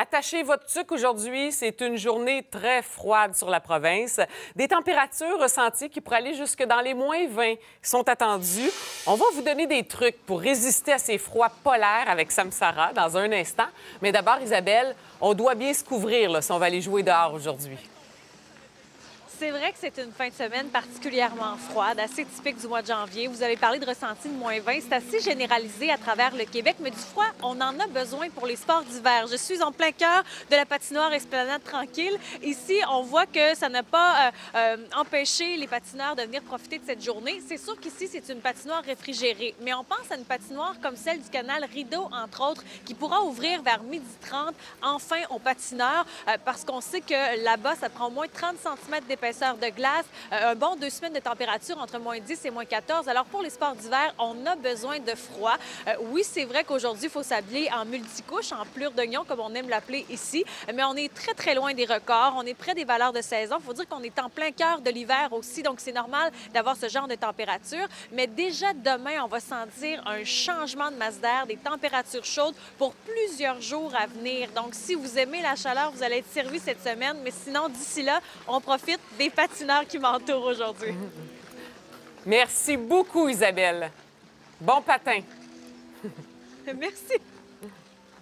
Attachez votre tuque aujourd'hui. C'est une journée très froide sur la province. Des températures ressenties qui pourraient aller jusque dans les -20 sont attendues. On va vous donner des trucs pour résister à ces froids polaires avec Samsara dans un instant. Mais d'abord, Isabelle, on doit bien se couvrir là, si on va aller jouer dehors aujourd'hui. C'est vrai que c'est une fin de semaine particulièrement froide, assez typique du mois de janvier. Vous avez parlé de ressenti de -20. C'est assez généralisé à travers le Québec, mais du froid, on en a besoin pour les sports d'hiver. Je suis en plein cœur de la patinoire Esplanade tranquille. Ici, on voit que ça n'a pas empêché les patineurs de venir profiter de cette journée. C'est sûr qu'ici, c'est une patinoire réfrigérée, mais on pense à une patinoire comme celle du canal Rideau, entre autres, qui pourra ouvrir vers 12h30, enfin, aux patineurs, parce qu'on sait que là-bas, ça prend au moins 30 cm d'épaisseur de glace, un bon 2 semaines de température entre -10 et -14. Alors, pour les sports d'hiver, on a besoin de froid. Oui, c'est vrai qu'aujourd'hui, il faut s'habiller en multicouche, en pelure d'oignon, comme on aime l'appeler ici, mais on est très, très loin des records. On est près des valeurs de saison. Il faut dire qu'on est en plein cœur de l'hiver aussi, donc c'est normal d'avoir ce genre de température. Mais déjà demain, on va sentir un changement de masse d'air, des températures chaudes pour plusieurs jours à venir. Donc, si vous aimez la chaleur, vous allez être servi cette semaine, mais sinon, d'ici là, on profite des patineurs qui m'entourent aujourd'hui. Merci beaucoup, Isabelle. Bon patin. Merci.